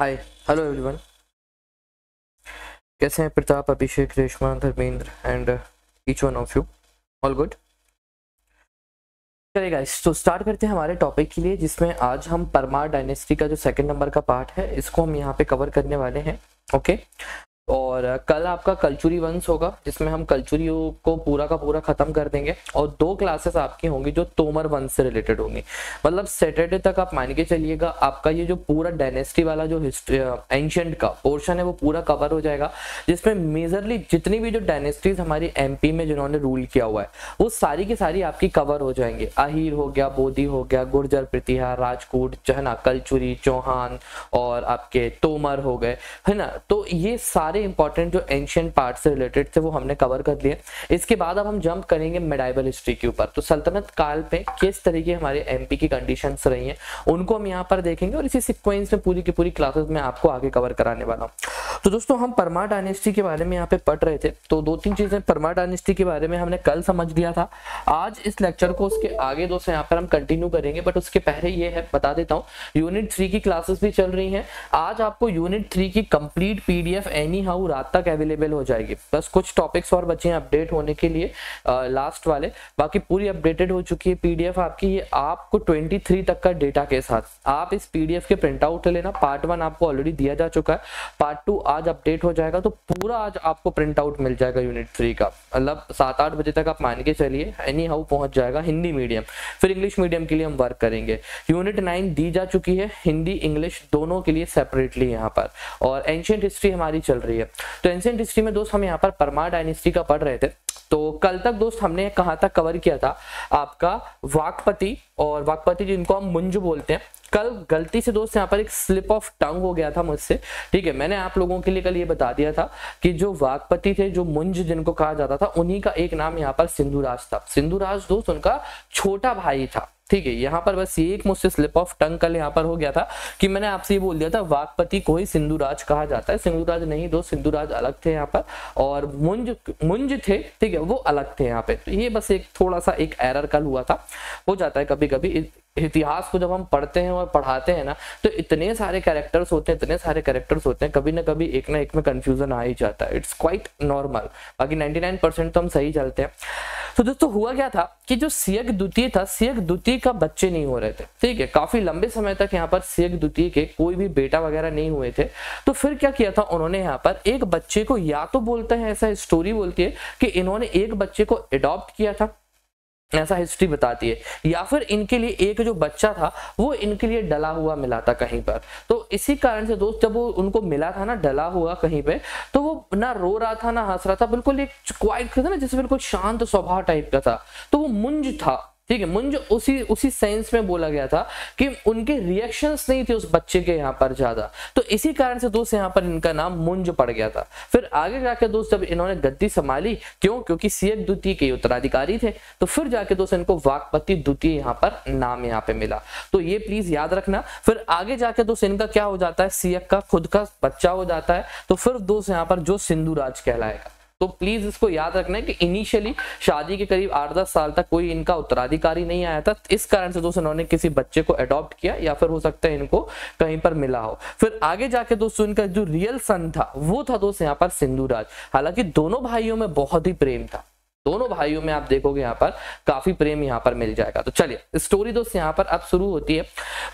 Hi hello everyone, कैसे हैं Pratap, Abhishek, Reshma, Dharmendra and each one of you, all good. चलिए guys, तो स्टार्ट करते हैं हमारे टॉपिक के लिए, जिसमें आज हम परमार डायनेस्टी का जो सेकंड नंबर का पार्ट है इसको हम यहाँ पे कवर करने वाले हैं। ओके, और कल आपका कल्चुरी वंश होगा जिसमें हम कल्चुरी को पूरा का पूरा खत्म कर देंगे, और दो क्लासेस आपकी होंगी जो तोमर वंश से रिलेटेड होंगी। मतलब सैटरडे तक आप मान के चलिएगा आपका ये जो पूरा डायनेस्टी वाला जो एंशिएंट का पोर्शन है वो पूरा कवर हो जाएगा, जिसमें मेजरली जितनी भी जो डायनेस्टीज हमारी एमपी में जिन्होंने रूल किया हुआ है वो सारी की सारी आपकी कवर हो जाएंगे। अहीर हो गया, बोधी हो गया, गुर्जर, प्रतिहार, राजकूट, है ना, कल्चुरी, चौहान और आपके तोमर हो गए, है ना। तो ये सारे इंपॉर्टेंट जो एंशिएंट पार्ट से रिलेटेड थे वो हमने कवर कर लिए। इसके बाद अब हम जंप करेंगे मेडिवल हिस्ट्री के ऊपर। तो सल्तनत काल पे किस तरीके हमारे एमपी की कंडीशंस रही हैं उनको हम यहाँ पर देखेंगे, और इसी सीक्वेंस में पूरी की पूरी क्लासेस में आपको आगे कवर कराने वाला हूँ। तो दोस्तों, हम परमार डायनेस्टी के बारे में यहाँ पे पढ़ रहे थे, तो दो तीन चीजें परमार डायनेस्टी के बारे में हमने कल समझ लिया था। आज इस लेक्चर को उसके आगे दोस्तों यहाँ पर हम कंटिन्यू करेंगे, बट उसके पहले ये है बता देता हूँ, यूनिट 3 की क्लासेस भी चल रही है। आज आपको यूनिट 3 की कंप्लीट PDF हाउ रात तक अवेलेबल हो जाएगी। बस कुछ टॉपिक्स और बचे हैं अपडेट होने के लिए, लास्ट वाले, बाकी पूरी अपडेटेड हो चुकी है PDF आपकी। ये आपको 23 तक का डेटा के साथ आप इस PDF के प्रिंट आउट लेना। पार्ट 1 आपको ऑलरेडी दिया जा चुका है, पार्ट 2 आज अपडेट हो जाएगा, तो पूरा आज आपको प्रिंट आउट मिल जाएगा यूनिट 3 का। मतलब 7-8 बजे तक आप मान के चलिए एनी हाउ पहुंच जाएगा। हिंदी मीडियम, फिर इंग्लिश मीडियम के लिए हम वर्क करेंगे। यूनिट 9 दी जा चुकी है, हिंदी इंग्लिश दोनों के लिए सेपरेटली यहाँ पर, और एंशिएंट हिस्ट्री हमारी चल रही है। तो एंशिएंट हिस्ट्री में दोस्त हम यहाँ पर परमार डायनेस्टी का पढ़ रहे थे। तो कल तक दोस्त हमने कहाँ तक कवर किया था आपका वाकपति, और वाकपति जिनको हम मुंज बोलते हैं। कल गलती से दोस्त यहाँ पर एक स्लिप ऑफ टंग हो गया था मुझसे, ठीक है। मैंने आप लोगों के लिए कल ये बता दिया था कि जो वाकपति थे, जो मुंज जिनको कहा जाता था, उन्हीं का एक नाम यहाँ पर सिंधुराज था। सिंधुराज दोस्त उनका छोटा भाई था, ठीक है। यहाँ पर बस ये एक मुझसे स्लिप ऑफ टंग कल यहाँ पर हो गया था कि मैंने आपसे ये बोल दिया था वाकपति को ही सिंधुराज कहा जाता है। सिंधुराज नहीं दोस्त, सिंधुराज अलग थे यहाँ पर, और मुंज थे, ठीक है, वो अलग थे यहाँ पे। तो ये बस एक थोड़ा सा एक एरर कल हुआ था, हो जाता है कभी कभी। इतिहास को जब हम पढ़ते हैं और पढ़ाते हैं ना, तो इतने सारे कैरेक्टर्स होते हैं, इतने सारे कैरेक्टर्स होते हैं, कभी ना कभी एक ना एक में कंफ्यूजन आ ही जाता है। इट्स क्वाइट नॉर्मल, बाकी 99% तो हम सही चलते हैं। तो दोस्तों हुआ क्या था कि जो सियक द्वितीय था, सियक द्वितीय का बच्चे नहीं हो रहे थे, ठीक है। काफी लंबे समय तक यहाँ पर सियक द्वितीय के कोई भी बेटा वगैरह नहीं हुए थे। तो फिर क्या किया था उन्होंने यहाँ पर एक बच्चे को, या तो बोलते हैं, ऐसा स्टोरी बोलती है कि इन्होंने एक बच्चे को एडॉप्ट किया था, ऐसा हिस्ट्री बताती है, या फिर इनके लिए एक जो बच्चा था वो इनके लिए डला हुआ मिला था कहीं पर। तो इसी कारण से दोस्त जब वो उनको मिला था ना डला हुआ कहीं पे, तो वो ना रो रहा था ना हंस रहा था, बिल्कुल एक क्वाइट था ना, जैसे बिल्कुल शांत स्वभाव टाइप का था। तो वो मुंज था, ठीक है, मुंज। उसी सेंस में बोला गया था कि उनके रिएक्शंस नहीं थे उस बच्चे के यहाँ पर ज्यादा, तो इसी कारण से दोस्त यहाँ पर इनका नाम मुंज पड़ गया था। फिर आगे जाके दोस्त जब इन्होंने गद्दी संभाली, क्यों, क्योंकि सियक द्वितीय के उत्तराधिकारी थे, तो फिर जाके दोस्त इनको वाकपति द्वितीय यहाँ पर नाम यहाँ पे मिला। तो ये प्लीज याद रखना। फिर आगे जाके दोस्त इनका क्या हो जाता है, सियक का खुद का बच्चा हो जाता है, तो फिर दोस्त यहाँ पर जो सिंधुराज कहलाएगा। तो प्लीज इसको याद रखना है कि इनिशियली शादी के करीब 8-10 साल तक कोई इनका उत्तराधिकारी नहीं आया था, इस कारण से दोस्तों इन्होंने किसी बच्चे को अडॉप्ट किया, या फिर हो सकता है इनको कहीं पर मिला हो। फिर आगे जाके दोस्तों इनका जो रियल सन था वो था दोस्त यहाँ पर सिंधुराज। हालांकि दोनों भाइयों में बहुत ही प्रेम था, दोनों भाइयों में आप देखोगे यहाँ पर काफी प्रेम यहाँ पर मिल जाएगा। तो चलिए स्टोरी दोस्त यहाँ पर अब शुरू होती है।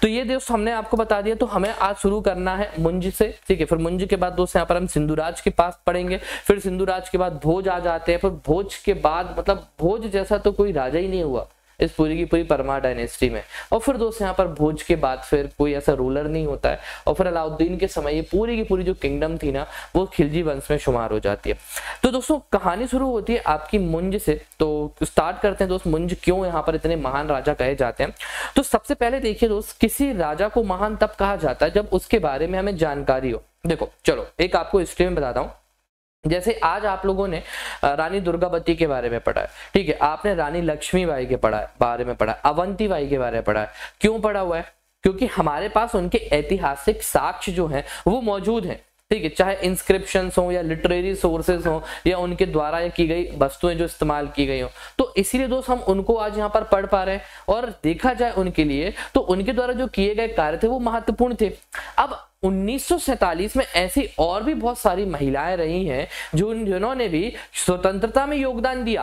तो ये दोस्त हमने आपको बता दिया, तो हमें आज शुरू करना है मुंज से, ठीक है। फिर मुंज के बाद दोस्त यहाँ पर हम सिंधुराज के पास पढ़ेंगे, फिर सिंधुराज के बाद भोज आ जाते हैं, फिर भोज के बाद मतलब भोज जैसा तो कोई राजा ही नहीं हुआ इस पूरी की पूरी परमार डायनेस्टी में। और फिर दोस्त यहाँ पर भोज के बाद फिर कोई ऐसा रूलर नहीं होता है, और फिर अलाउद्दीन के समय ये पूरी की पूरी जो किंगडम थी ना वो खिलजी वंश में शुमार हो जाती है। तो दोस्तों कहानी शुरू होती है आपकी मुंज से। तो स्टार्ट करते हैं दोस्त, मुंज क्यों यहाँ पर इतने महान राजा कहे जाते हैं। तो सबसे पहले देखिए दोस्त, किसी राजा को महान तब कहा जाता है जब उसके बारे में हमें जानकारी हो। देखो चलो एक आपको हिस्ट्री में बताता हूँ। जैसे आज आप लोगों ने रानी दुर्गावती के बारे में पढ़ा है, ठीक है, आपने रानी लक्ष्मीबाई के बारे में पढ़ा है, अवंतीबाई के बारे में पढ़ा है। क्यों पढ़ा हुआ है? क्योंकि हमारे पास उनके ऐतिहासिक साक्ष्य जो हैं वो मौजूद हैं, ठीक है, चाहे इंस्क्रिप्शंस हो या लिटरेरी सोर्सेज हो या उनके द्वारा की गई वस्तुएं जो इस्तेमाल की गई हो। तो इसीलिए दोस्त हम उनको आज यहाँ पर पढ़ पा रहे हैं, और देखा जाए उनके लिए तो उनके द्वारा जो किए गए कार्य थे वो महत्वपूर्ण थे। अब 1947 में ऐसी और भी बहुत सारी महिलाएं रही हैं जिन्होंने भी स्वतंत्रता में योगदान दिया,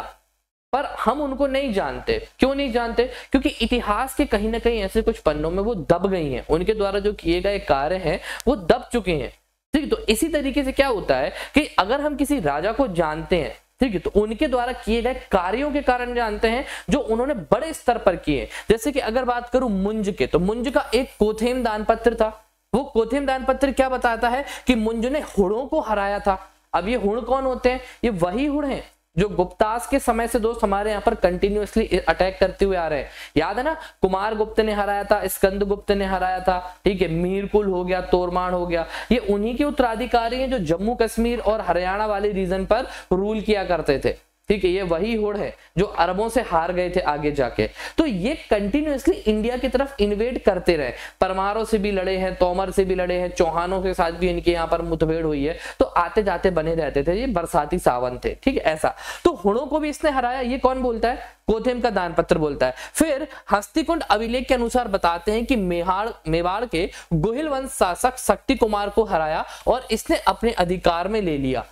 पर हम उनको नहीं जानते। क्यों नहीं जानते? क्योंकि इतिहास के कहीं ना कहीं ऐसे कुछ पन्नों में वो दब गई हैं, उनके द्वारा जो किए गए कार्य हैं वो दब चुके हैं। ठीक है, तो इसी तरीके से क्या होता है कि अगर हम किसी राजा को जानते हैं, ठीक है, तो उनके द्वारा किए गए कार्यों के कारण जानते हैं जो उन्होंने बड़े स्तर पर किए। जैसे कि अगर बात करूं मुंज के, तो मुंज का एक कोथेम दानपत्र था। वो कोथेम दानपत्र क्या बताता है कि मुंज ने हुणों को हराया था। अब ये हुण कौन होते हैं? ये वही हुण हैं जो गुप्तास के समय से दोस्त हमारे यहाँ पर कंटिन्यूअसली अटैक करते हुए आ रहे हैं। याद है ना, कुमार गुप्त ने हराया था, स्कंद गुप्त ने हराया था, ठीक है, मीरकुल हो गया, तोरमाण हो गया, ये उन्हीं के उत्तराधिकारी हैं जो जम्मू कश्मीर और हरियाणा वाले रीजन पर रूल किया करते थे। ठीक है, ये वही हुण है जो अरबों से हार गए थे आगे जाके। तो ये कंटिन्यूअसली इंडिया की तरफ इन्वेड करते रहे। परमारों से भी लड़े हैं, तोमर से भी लड़े हैं, चौहानों के साथ भी इनके यहाँ पर मुठभेड़ हुई है। तो आते जाते बने रहते थे, ये बरसाती सावन थे। ठीक है, ऐसा तो हुणों को भी इसने हराया। ये कौन बोलता है? कोथेम का दानपत्र बोलता है। फिर हस्तिकुण्ड अभिलेख के अनुसार बताते हैं कि मेवाड़ के गुहिल वंश शासक शक्ति कुमार को हराया और इसने अपने अधिकार में ले लिया।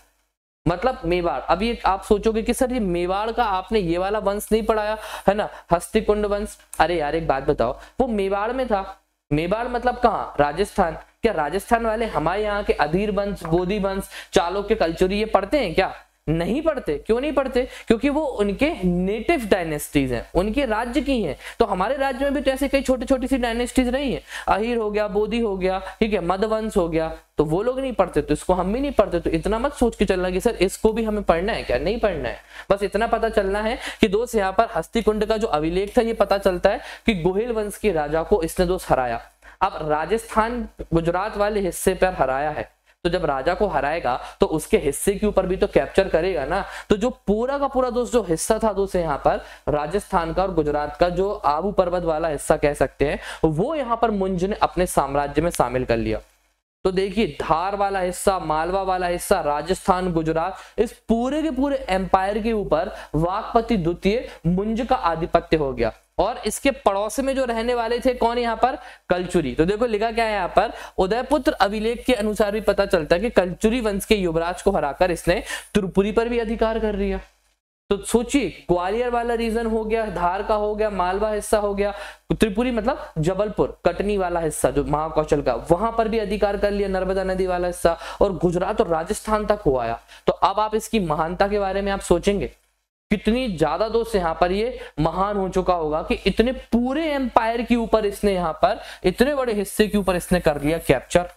मतलब मेवाड़, अभी आप सोचोगे कि सर ये मेवाड़ का आपने ये वाला वंश नहीं पढ़ाया है ना, हस्तिकुंड वंश। अरे यार एक बात बताओ, वो मेवाड़ में था। मेवाड़ मतलब कहाँ? राजस्थान। क्या राजस्थान वाले हमारे यहाँ के अधीर वंश, बोधी वंश, चालुक्य, कल्चुरी ये पढ़ते हैं क्या? नहीं पढ़ते। क्यों नहीं पढ़ते? क्योंकि वो उनके नेटिव डायनेस्टीज हैं, उनके राज्य की हैं। तो हमारे राज्य में भी तो ऐसे कई छोटी छोटी सी डायनेस्टीज रही हैं। अहीर हो गया, बोधी हो गया, ठीक है, मधवंश हो गया। तो वो लोग नहीं पढ़ते, तो इसको हम भी नहीं पढ़ते। तो इतना मत सोच के चलना कि सर इसको भी हमें पढ़ना है क्या। नहीं पढ़ना है, बस इतना पता चलना है कि दोस्त यहाँ पर हस्तिकुंड का जो अभिलेख था ये पता चलता है कि गोहिल वंश के राजा को इसने दोस्त हराया। अब राजस्थान गुजरात वाले हिस्से पर हराया है, तो जब राजा को हराएगा तो उसके हिस्से के ऊपर भी तो कैप्चर करेगा ना। तो जो पूरा का पूरा दोस्त जो हिस्सा था दोस्त यहाँ पर राजस्थान का और गुजरात का, जो आबू पर्वत वाला हिस्सा कह सकते हैं, वो यहाँ पर मुंज ने अपने साम्राज्य में शामिल कर लिया। तो देखिए धार वाला हिस्सा, मालवा वाला हिस्सा, राजस्थान, गुजरात, इस पूरे के पूरे एम्पायर के ऊपर वाकपति द्वितीय मुंज का आधिपत्य हो गया। और इसके पड़ोस में जो रहने वाले थे कौन यहाँ पर? कल्चुरी। तो देखो लिखा क्या है यहाँ पर, उदयपुत्र अभिलेख के अनुसार भी पता चलता है कि कल्चुरी वंश के युवराज को हराकर इसने त्रिपुरी पर भी अधिकार कर लिया। तो सोचिए, ग्वालियर वाला रीजन हो गया, धार का हो गया, मालवा हिस्सा हो गया, त्रिपुरी मतलब जबलपुर, कटनी वाला हिस्सा जो महाकौशल का, वहां पर भी अधिकार कर लिया, नर्मदा नदी वाला हिस्सा, और गुजरात और राजस्थान तक हो आया। तो अब आप इसकी महानता के बारे में आप सोचेंगे कितनी ज्यादा दोस्त यहाँ पर ये महान हो चुका होगा कि इतने पूरे एम्पायर के ऊपर इसने यहाँ पर इतने बड़े हिस्से के ऊपर इसने कर लिया कैप्चर।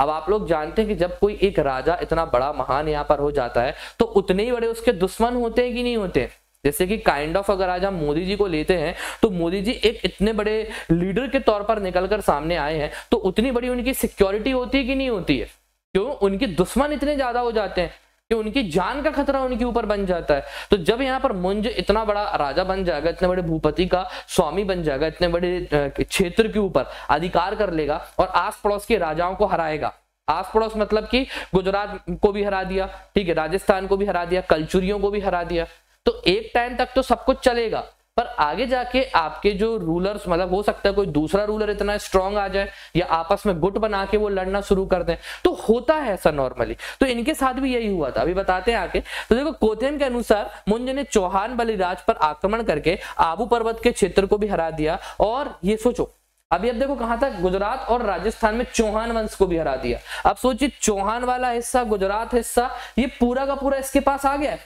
अब आप लोग जानते हैं कि जब कोई एक राजा इतना बड़ा महान यहाँ पर हो जाता है तो उतने ही बड़े उसके दुश्मन होते हैं कि नहीं होते। जैसे कि काइंड ऑफ अगर आज हम मोदी जी को लेते हैं तो मोदी जी एक इतने बड़े लीडर के तौर पर निकलकर सामने आए हैं, तो उतनी बड़ी उनकी सिक्योरिटी होती है कि नहीं होती है। क्यों? उनके दुश्मन इतने ज्यादा हो जाते हैं कि उनकी जान का खतरा उनके ऊपर बन जाता है। तो जब यहाँ पर मुंज इतना बड़ा राजा बन जाएगा, इतने बड़े भूपति का स्वामी बन जाएगा, इतने बड़े क्षेत्र के ऊपर अधिकार कर लेगा और आस पड़ोस के राजाओं को हराएगा। आस पड़ोस मतलब कि गुजरात को भी हरा दिया, ठीक है, राजस्थान को भी हरा दिया, कल्चुरियों को भी हरा दिया। तो एक टाइम तक तो सब कुछ चलेगा, पर आगे जाके आपके जो रूलर्स, मतलब हो सकता है कोई दूसरा रूलर इतना स्ट्रांग आ जाए या आपस में गुट बना के वो लड़ना शुरू कर दें। तो होता है ऐसा नॉर्मली, तो इनके साथ भी यही हुआ था। अभी बताते हैं आगे। तो देखो कोथेम के अनुसार मुंज ने चौहान बलिराज पर आक्रमण करके आबू पर्वत के क्षेत्र को भी हरा दिया। और ये सोचो अभी, अब देखो कहां था, गुजरात और राजस्थान में चौहान वंश को भी हरा दिया। अब सोचिए चौहान वाला हिस्सा, गुजरात हिस्सा, ये पूरा का पूरा इसके पास आ गया।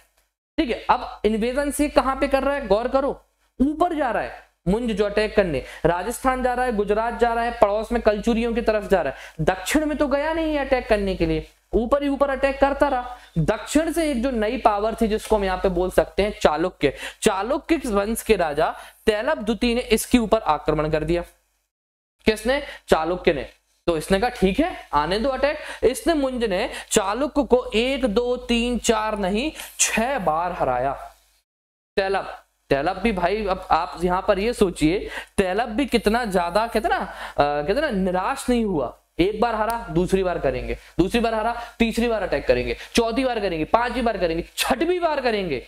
ठीक है, अब इन्वेजन से कहां पे कर रहा है, गौर करो, ऊपर जा रहा है मुंज जो अटैक करने, राजस्थान जा रहा है, गुजरात जा रहा है, पड़ोस में कल्चुरियों की तरफ जा रहा है। दक्षिण में तो गया नहीं अटैक करने के लिए, ऊपर ही ऊपर अटैक करता रहा। दक्षिण से एक जो नई पावर थी जिसको हम यहाँ पे बोल सकते हैं चालुक्य, चालुक्य वंश के राजा तैलप द्वितीय ने इसके ऊपर आक्रमण कर दिया। किसने? चालुक्य ने। तो इसने कहा ठीक है आने दो अटैक। इसने मुंज ने चालुक्य को 1, 2, 3, 4 नहीं 6 बार हराया। तैलप भी भाई, अब आप यहाँ पर ये सोचिए तैलप भी कितना ज्यादा, कितना निराश नहीं हुआ। एक बार हरा, दूसरी बार करेंगे, दूसरी बार हरा, तीसरी बार अटैक करेंगे, चौथी बार करेंगे, पांचवी बार करेंगे, छठवीं बार करेंगे।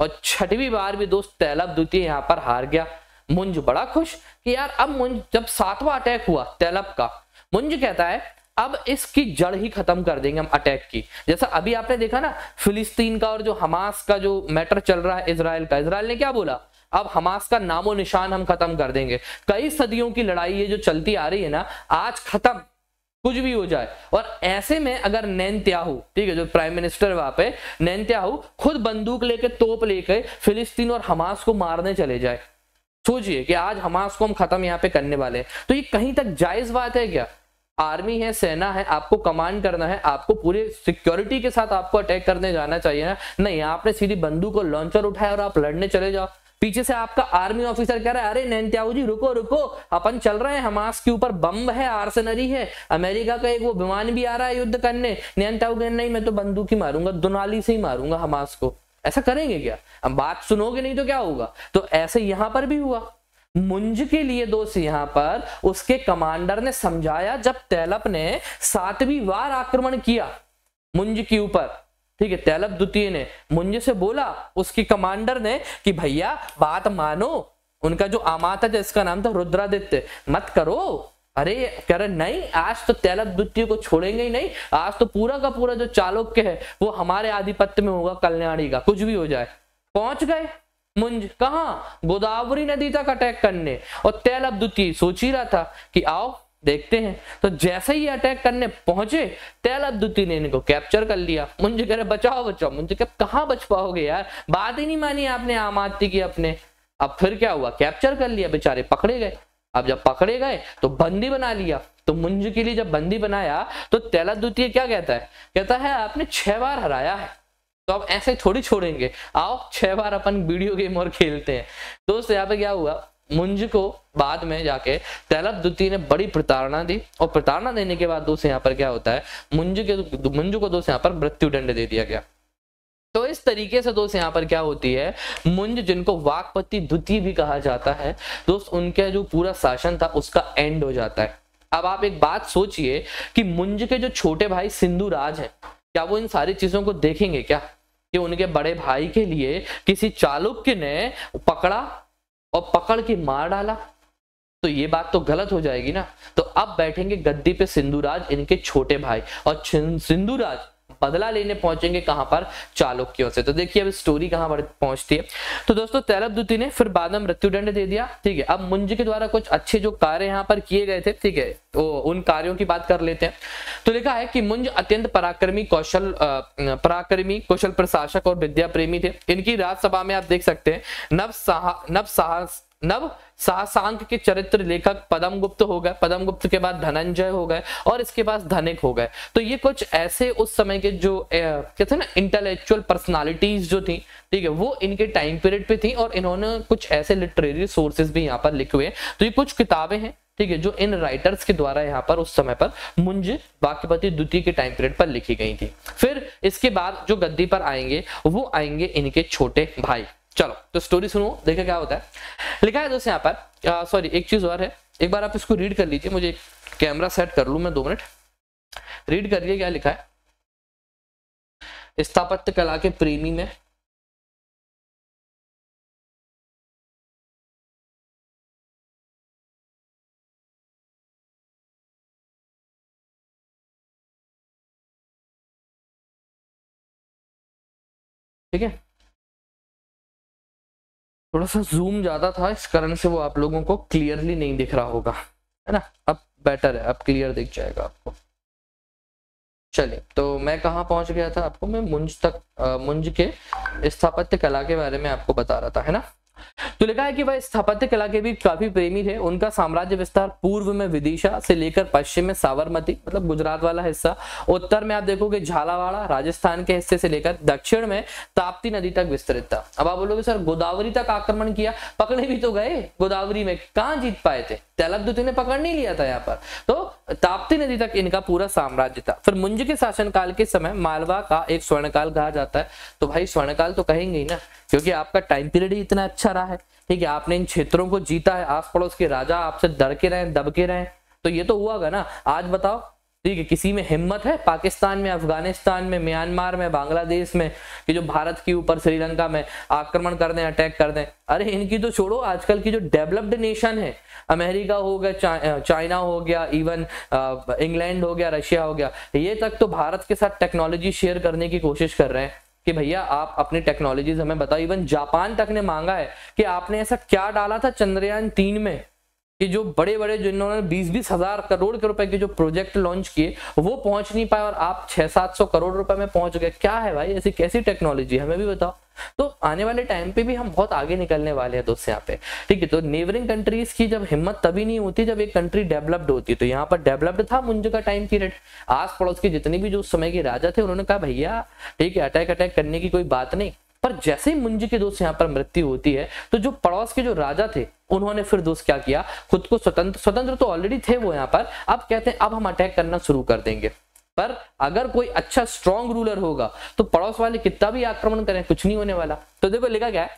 और छठवीं बार भी दोस्त तैलप द्वितीय यहाँ पर हार गया। मुंज बड़ा खुश कि यार अब मुंज, जब 7वां अटैक हुआ तैलप का, मुंज कहता है अब इसकी जड़ ही खत्म कर देंगे हम अटैक की। जैसा अभी आपने देखा ना फिलिस्तीन का और जो हमास का जो मैटर चल रहा है इजराइल का, इजराइल ने क्या बोला अब हमास का नामो निशान हम खत्म कर देंगे। कई सदियों की लड़ाई ये जो चलती आ रही है ना आज खत्म, कुछ भी हो जाए। और ऐसे में अगर नेतन्याहू, ठीक है जो प्राइम मिनिस्टर वहां पे नेतन्याहू खुद बंदूक लेके तोप लेके फिलिस्तीन और हमास को मारने चले जाए, सोचिए कि आज हमास को हम खत्म यहाँ पे करने वाले हैं, तो ये कहीं तक जायज बात है क्या? आर्मी है, सेना है, आपको कमांड करना है, आपको पूरे सिक्योरिटी के साथ आपको अटैक करने जाना चाहिए ना। नहीं, आपने सीधी बंदूक और लॉन्चर उठाया और आप लड़ने चले जाओ। पीछे से आपका आर्मी ऑफिसर कह रहा है अरे नेतन्याहू जी रुको रुको, अपन चल रहे हैं, हमास के ऊपर बम है, आर्सेनरी है, अमेरिका का एक वो विमान भी आ रहा है युद्ध करने। नेतन्याहू कह नहीं मैं तो बंदूक ही मारूंगा, दुनाली से ही मारूंगा हमास को। ऐसा करेंगे क्या? अब बात सुनोगे नहीं तो क्या होगा। तो ऐसे यहां पर भी हुआ। मुंज के लिए दोष यहाँ पर उसके कमांडर ने समझाया जब तैलप ने 7वीं बार आक्रमण किया मुंज के ऊपर, ठीक है, तैलप द्वितीय ने मुंज से बोला उसके कमांडर ने कि भैया बात मानो। उनका जो आमाता था इसका नाम था रुद्रादित्य, मत करो। अरे कह नहीं आज तो तैलप द्वितीय को छोड़ेंगे ही नहीं, आज तो पूरा का पूरा जो चालुक्य है वो हमारे आधिपत्य में होगा, कल्याणी का, कुछ भी हो जाए। पहुंच गए मुंज कहाँ, गोदावरी नदी तक अटैक करने, और तैलप द्वितीय सोच ही रहा था कि आओ देखते हैं। तो जैसे ही अटैक करने पहुंचे तैलप द्वितीय ने इनको कैप्चर कर लिया। मुंज कह रहे बचाओ बचाओ, मुंज कह कहाँ बच पाओगे यार, बात ही नहीं मानी आपने आमाती की अपने। अब फिर क्या हुआ, कैप्चर कर लिया, बेचारे पकड़े गए। अब जब पकड़े गए तो बंदी बना लिया। तो मुंज के लिए जब बंदी बनाया तो तैलप द्वितीय क्या कहता है, कहता है आपने 6 बार हराया है तो अब ऐसे थोड़ी छोड़ेंगे, आओ 6 बार अपन वीडियो गेम और खेलते हैं। दोस्त यहाँ पे क्या हुआ, मुंज को बाद में जाके तैलप द्वितीय ने बड़ी प्रताड़ना दी, और प्रताड़ना देने के बाद दोस्त यहाँ पर क्या होता है, मुंज को दोस्त यहाँ पर मृत्युदंड दे दिया गया। तो इस तरीके से दोस्त यहाँ पर क्या होती है, मुंज जिनको वाकपति द्वितीय भी कहा जाता है दोस्त, उनका जो पूरा शासन था उसका एंड हो जाता है। अब आप एक बात सोचिए कि मुंज के जो छोटे भाई सिंधुराज हैं, क्या वो इन सारी चीजों को देखेंगे क्या कि उनके बड़े भाई के लिए किसी चालुक्य ने पकड़ा और पकड़ के मार डाला? तो ये बात तो गलत हो जाएगी ना। तो अब बैठेंगे गद्दी पे सिंधुराज, इनके छोटे भाई, और सिंधुराज बदला लेने पहुंचेंगे कहां पर, चालुक्यों से। तो देखिए अब स्टोरी कहां पर पहुंचती है। तो दोस्तों तैलप द्वितीय ने फिर बाद में मृत्युदंड दे दिया, ठीक है। अब मुंज के द्वारा कुछ अच्छे जो कार्य यहां पर किए गए थे, ठीक है, तो उन कार्यों की बात कर लेते हैं। तो लिखा है कि मुंज अत्यंत पराक्रमी, कौशल प्रशासक और विद्या प्रेमी थे। इनकी राजसभा में आप देख सकते हैं नव साहसांक के चरित्र लेखक पदमगुप्त हो गए, पदमगुप्त के बाद धनंजय हो गए, और इसके बाद धनिक हो गए। तो ये कुछ ऐसे उस समय के जो कहते हैं ना इंटेलेक्चुअल पर्सनालिटीज जो थी, ठीक है, वो इनके टाइम पीरियड पे थी, और इन्होंने कुछ ऐसे लिटरेरी सोर्सेज भी यहाँ पर लिखे हुए हैं। तो ये कुछ किताबें हैं, ठीक है, जो इन राइटर्स के द्वारा यहाँ पर उस समय पर मुंज वाक्यपति द्वितीय के टाइम पीरियड पर लिखी गई थी। फिर इसके बाद जो गद्दी पर आएंगे वो आएंगे इनके छोटे भाई। चलो तो स्टोरी सुनो, देखिए क्या होता है। लिखा है दोस्तों यहाँ पर, सॉरी एक चीज और है, एक बार आप इसको रीड कर लीजिए, मुझे कैमरा सेट कर लूं मैं 2 मिनट, रीड करिए क्या लिखा है। स्थापत्य कला के प्रेमी में ठीक है, थोड़ा सा जूम ज्यादा था इस कारण से वो आप लोगों को क्लियरली नहीं दिख रहा होगा, है ना, अब बेटर है, अब क्लियर दिख जाएगा आपको। चलिए तो मैं कहाँ पहुंच गया था, आपको मैं मुंज तक मुंज के स्थापत्य कला के बारे में आपको बता रहा था, है ना। तो लिखा है कि वह स्थापत्य कला के भी काफी प्रेमी थे। उनका साम्राज्य विस्तार पूर्व में विदिशा से लेकर पश्चिम में साबरमती मतलब गुजरात वाला हिस्सा, उत्तर में आप देखोगे झालावाड़ा राजस्थान के हिस्से से लेकर दक्षिण में ताप्ती नदी तक विस्तृत था। अब आप बोलोगे सर गोदावरी तक आक्रमण किया, पकड़े भी तो गए, गोदावरी में कहाँ जीत पाए थे, तैलप द्वितीय ने पकड़ नहीं लिया था यहाँ पर। तो ताप्ती नदी तक इनका पूरा साम्राज्य था। फिर मुंज के शासनकाल के समय मालवा का एक स्वर्णकाल कहा जाता है। तो भाई स्वर्णकाल तो कहेंगे ही ना, क्योंकि आपका टाइम पीरियड ही इतना अच्छा रहा है, ठीक है, आपने इन क्षेत्रों को जीता है, आस पड़ोस के राजा आपसे डर के रहे, दब के रहे, तो ये तो हुआ होगा ना। आज बताओ ठीक है, किसी में हिम्मत है पाकिस्तान में, अफगानिस्तान में, म्यांमार में, बांग्लादेश में, कि जो भारत के ऊपर श्रीलंका में आक्रमण कर दें, अटैक कर दें। अरे इनकी तो छोड़ो, आजकल की जो डेवलप्ड नेशन है, अमेरिका हो गया, चाइना हो गया, इवन इंग्लैंड हो गया, रशिया हो गया, ये तक तो भारत के साथ टेक्नोलॉजी शेयर करने की कोशिश कर रहे हैं कि भैया आप अपनी टेक्नोलॉजीज हमें बताओ। इवन जापान तक ने मांगा है कि आपने ऐसा क्या डाला था चंद्रयान 3 में कि जो बड़े बड़े जिन्होंने 20-20 हजार करोड़ के रुपए के जो प्रोजेक्ट लॉन्च किए वो पहुंच नहीं पाए और आप 600-700 करोड़ रुपए में पहुंच गए। क्या है भाई, ऐसी कैसी टेक्नोलॉजी, हमें भी बताओ। तो आने वाले टाइम पे भी हम बहुत आगे निकलने वाले हैं दोस्त यहाँ पे, ठीक है। तो नेबरिंग कंट्रीज की जब हिम्मत तभी नहीं होती जब एक कंट्री डेवलप्ड होती है। तो यहाँ पर डेवलप्ड था मुंज का टाइम पीरियड। आस पड़ोस के जितने भी जो उस समय के राजा थे उन्होंने कहा भैया ठीक है, अटैक करने की कोई बात नहीं। पर जैसे ही मुंज के दोस्त यहाँ पर मृत्यु होती है तो जो पड़ोस के जो राजा थे उन्होंने फिर दोस्त क्या किया, खुद को स्वतंत्र तो ऑलरेडी थे वो यहाँ पर, अब कहते हैं अब हम अटैक करना शुरू कर देंगे। पर अगर कोई अच्छा स्ट्रांग रूलर होगा तो पड़ोस वाले कितना भी आक्रमण करें कुछ नहीं होने वाला। तो देखो लिखा गया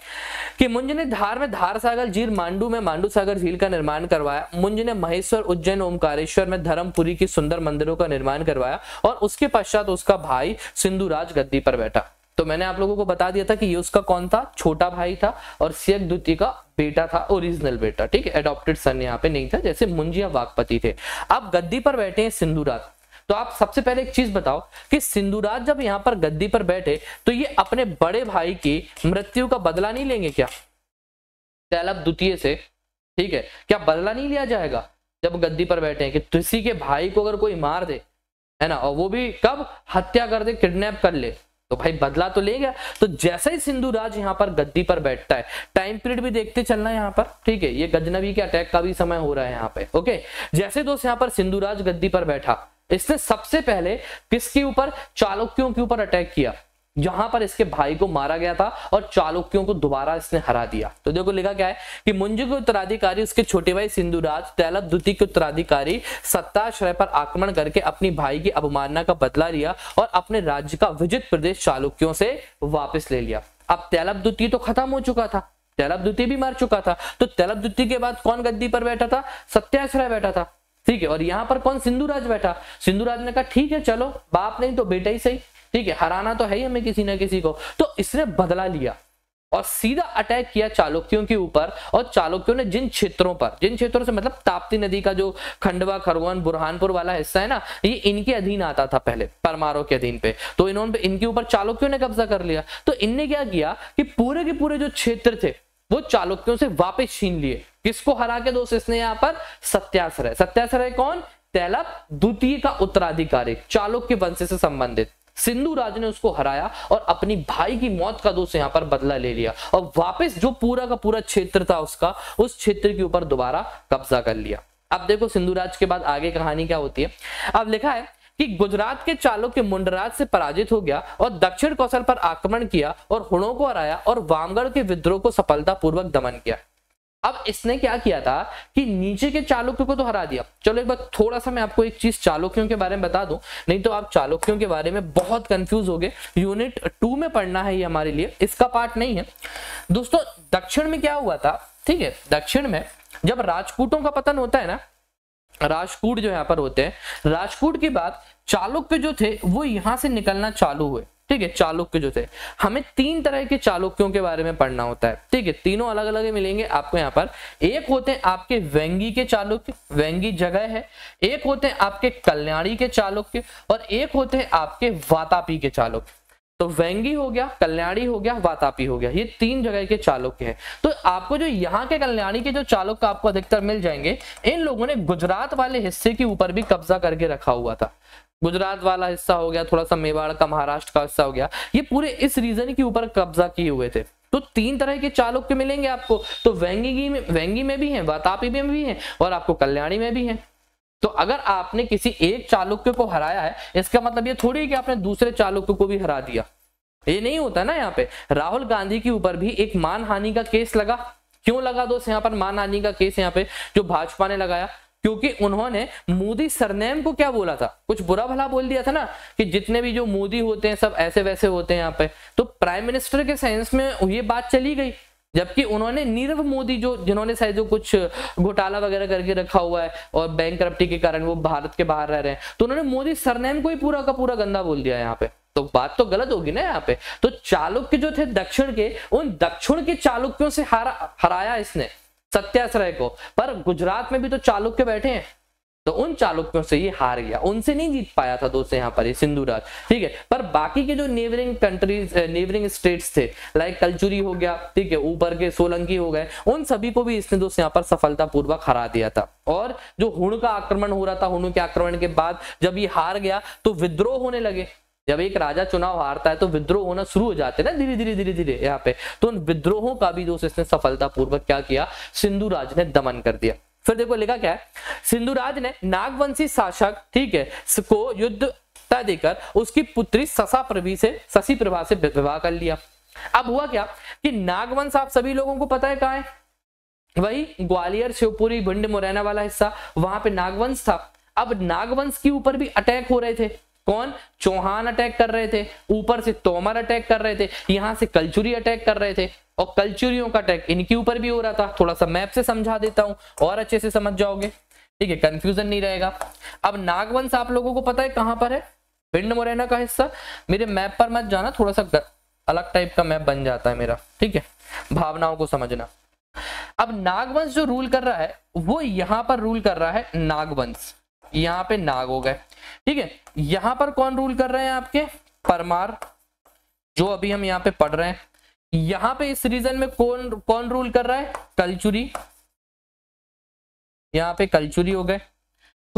कि मुंज ने धार में धार सागर झील, मांडू में मांडू सागर झील का निर्माण करवाया। मुंज ने महेश्वर, उज्जैन, ओमकारेश्वर में धर्मपुरी की सुंदर मंदिरों का निर्माण करवाया और उसके पश्चात उसका भाई सिंधुराज गद्दी पर बैठा। तो मैंने आप लोगों को बता दिया था कि ये उसका कौन था, छोटा भाई था और सियक द्वितीय का बेटा था, ओरिजिनल बेटा, ठीक है, एडॉप्टेड सन यहाँ पे नहीं था जैसे मुंज या वाकपति थे। अब गद्दी पर बैठे हैं सिंधुराज। तो आप सबसे पहले एक चीज बताओ कि सिंधुराज जब यहाँ पर गद्दी पर बैठे तो ये अपने बड़े भाई की मृत्यु का बदला नहीं लेंगे क्या, तैलप द्वितीय से, ठीक है, क्या बदला नहीं लिया जाएगा जब गद्दी पर बैठे हैं कि तुलसी के भाई को अगर कोई मार दे, है ना, और वो भी कब, हत्या कर दे, किडनैप कर ले, तो भाई बदला तो लेगा। तो जैसे ही सिंधुराज यहाँ पर गद्दी पर बैठता है, टाइम पीरियड भी देखते चलना यहाँ पर, ठीक है, ये गजनवी के अटैक का भी समय हो रहा है यहाँ पे, ओके। जैसे दोस्त यहाँ पर सिंधुराज गद्दी पर बैठा, इसने सबसे पहले किसके ऊपर, चालुक्यों के ऊपर अटैक किया, जहां पर इसके भाई को मारा गया था और चालुक्यों को दोबारा इसने हरा दिया। तो देखो लिखा क्या है कि मुंज के उत्तराधिकारी उसके छोटे भाई सिंधुराज, तैलप द्वितीय के उत्तराधिकारी सत्ताश्रय पर आक्रमण करके अपनी भाई की अवमानना का बदला लिया और अपने राज्य का विजित प्रदेश चालुक्यों से वापस ले लिया। अब तैलप द्वितीय तो खत्म हो चुका था, तैलप द्वितीय भी मर चुका था, तो तैलप द्वितीय के बाद कौन गद्दी पर बैठा था, सत्याश्रय बैठा था, ठीक है, और यहाँ पर कौन, सिंधुराज बैठा। सिंधुराज ने कहा ठीक है चलो, बाप नहीं तो बेटा ही सही, ठीक है, हराना तो है ही हमें किसी ना किसी को। तो इसने बदला लिया और सीधा अटैक किया चालुक्यों के ऊपर। और चालुक्यों ने जिन क्षेत्रों पर, जिन क्षेत्रों से मतलब ताप्ती नदी का जो खंडवा, खरगोन, बुरहानपुर वाला हिस्सा है ना, ये इनके अधीन आता था पहले, परमारों के अधीन पे, तो इन्होंने इनके ऊपर चालुक्यों ने कब्जा कर लिया। तो इनने क्या किया कि पूरे के पूरे जो क्षेत्र थे वो चालुक्यों से वापस छीन लिए, किसको हरा के दोस्त इसने यहाँ पर, सत्याश्रय। सत्याश्रय कौन, तैलप द्वितीय का उत्तराधिकारी, चालुक्य वंश से संबंधित। सिंधुराज ने उसको हराया और अपनी भाई की मौत का दोस्त यहाँ पर बदला ले लिया और वापस जो पूरा का पूरा क्षेत्र था उसका, उस क्षेत्र के ऊपर दोबारा कब्जा कर लिया। अब देखो सिंधुराज के बाद आगे कहानी क्या होती है। अब लिखा है कि गुजरात के चालुक्य मुंडराज से पराजित हो गया और दक्षिण कौशल पर आक्रमण किया और हुणों को हराया और वामगढ़ के विद्रोह को सफलतापूर्वक दमन किया। अब इसने क्या किया था कि नीचे के चालुक्यों को तो हरा दिया। चलो एक बार थोड़ा सा मैं आपको एक चीज चालुक्यों के बारे में बता दूं, नहीं तो आप चालुक्यों के बारे में बहुत कंफ्यूज हो गए। यूनिट 2 में पढ़ना है ये हमारे लिए, इसका पार्ट नहीं है दोस्तों। दक्षिण में क्या हुआ था, ठीक है, दक्षिण में जब राजपूतों का पतन होता है ना, राजकूट जो यहाँ पर होते हैं, राजकूट के बाद चालुक्य जो थे वो यहाँ से निकलना चालू हुए, ठीक है। चालुक्य जो थे, हमें 3 तरह के चालुक्यों के बारे में पढ़ना होता है, ठीक है, तीनों अलग अलग मिलेंगे आपको यहाँ पर। एक होते हैं आपके वेंगी के चालुक्य, वेंगी जगह है, एक होते हैं आपके कल्याणी के चालुक्य और एक होते हैं आपके वातापी के चालुक्य। तो वेंगी हो गया, कल्याणी हो गया, वातापी हो गया, ये 3 जगह के चालुक्य हैं। तो आपको जो यहाँ के कल्याणी के जो चालुक्य आपको अधिकतर मिल जाएंगे, इन लोगों ने गुजरात वाले हिस्से के ऊपर भी कब्जा करके रखा हुआ था। गुजरात वाला हिस्सा हो गया, थोड़ा सा मेवाड़ का, महाराष्ट्र का हिस्सा हो गया, ये पूरे इस रीजन के ऊपर कब्जा किए हुए थे। तो 3 तरह के चालुक्य मिलेंगे आपको। तो वेंगी में भी है, वातापी में भी है और आपको कल्याणी में भी है। तो अगर आपने किसी एक चालुक्य को हराया है, इसका मतलब ये थोड़ी है कि आपने दूसरे चालुक्य को भी हरा दिया, ये नहीं होता ना। यहाँ पे राहुल गांधी के ऊपर भी एक मानहानि का केस लगा। क्यों लगा दोस्त यहाँ पर मानहानि का केस, यहाँ पे जो भाजपा ने लगाया, क्योंकि उन्होंने मोदी सरनेम को क्या बोला था, कुछ बुरा भला बोल दिया था ना, कि जितने भी जो मोदी होते हैं सब ऐसे वैसे होते हैं यहाँ पे। तो प्राइम मिनिस्टर के सेंस में ये बात चली गई, जबकि उन्होंने नीरव मोदी जिन्होंने शायद कुछ घोटाला वगैरह करके रखा हुआ है और बैंकरप्टी के कारण वो भारत के बाहर रह रहे हैं, तो उन्होंने मोदी सरनेम को ही पूरा का पूरा गंदा बोल दिया यहाँ पे, तो बात तो गलत होगी ना यहाँ पे। तो चालुक्य जो थे दक्षिण के, उन दक्षिण के चालुक्यों से हराया इसने सत्याश्रय को, पर गुजरात में भी तो चालुक्य बैठे हैं, तो उन चालुक्यों से ये हार गया, उनसे नहीं जीत पाया था दोस्तों यहाँ पर ये सिंधुराज, ठीक है। पर बाकी के जो नेबरिंग कंट्रीज, नेबरिंग स्टेट्स थे, लाइक कल्चुरी हो गया, ठीक है, ऊपर के सोलंकी हो गए, उन सभी को भी इसने दोस्तों यहाँ पर सफलतापूर्वक हरा दिया था। और जो हुण का आक्रमण हो रहा था, हुण के आक्रमण के बाद जब ये हार गया तो विद्रोह होने लगे। जब एक राजा चुनाव हारता है तो विद्रोह होना शुरू हो जाते हैं ना धीरे धीरे धीरे धीरे यहाँ पे, तो उन विद्रोहों का भी दोस्त इसने सफलतापूर्वक क्या किया, सिंधुराज ने दमन कर दिया। फिर देखो लिखा क्या है, सिंधुराज ने नागवंशी शासक, ठीक है, को युद्ध तय देकर उसकी पुत्री शशि प्रभा से विवाह कर लिया। अब हुआ क्या कि नागवंश आप सभी लोगों को पता है कहाँ है, वही ग्वालियर, शिवपुरी, भिंड, मुरैना वाला हिस्सा, वहां पे नागवंश था। अब नागवंश के ऊपर भी अटैक हो रहे थे, कौन, चौहान अटैक कर रहे थे, ऊपर से तोमर अटैक कर रहे थे, यहां से कल्चुरी अटैक कर रहे थे, और कल्चुरियों का अटैक इनके ऊपर भी हो रहा था। थोड़ा सा मैप से समझा देता हूं और अच्छे से समझ जाओगे, ठीक है, कंफ्यूजन नहीं रहेगा। अब नागवंश आप लोगों को पता है कहां पर है, भिंड मुरैना का हिस्सा। मेरे मैप पर मत जाना, थोड़ा सा अलग टाइप का मैप बन जाता है मेरा, ठीक है, भावनाओं को समझना। अब नागवंश जो रूल कर रहा है वो यहाँ पर रूल कर रहा है नागवंश, यहाँ पे नाग हो गए, ठीक है। यहाँ पर कौन रूल कर रहे हैं आपके, परमार, जो अभी हम यहाँ पे पढ़ रहे हैं। यहाँ पे इस रीजन में कौन रूल कर रहा है, कल्चुरी, यहाँ पे कल्चुरी हो गए।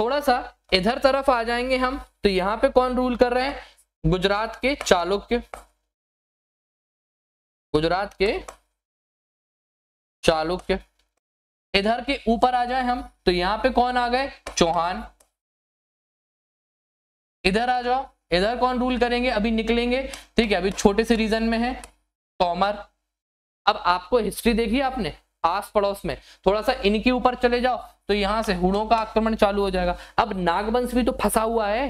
थोड़ा सा इधर तरफ आ जाएंगे हम तो यहाँ पे कौन रूल कर रहे हैं, गुजरात के चालुक्य, गुजरात के चालुक्य। इधर के ऊपर आ जाए हम तो यहाँ पे कौन आ गए, चौहान। इधर आ जाओ, इधर कौन रूल करेंगे, अभी निकलेंगे, ठीक है, अभी छोटे से रीजन में है तोमर। अब आपको हिस्ट्री देखी आपने आस पड़ोस में, थोड़ा सा इनके ऊपर चले जाओ तो यहां से हुणों का आक्रमण चालू हो जाएगा। अब नागवंश भी तो फंसा हुआ है,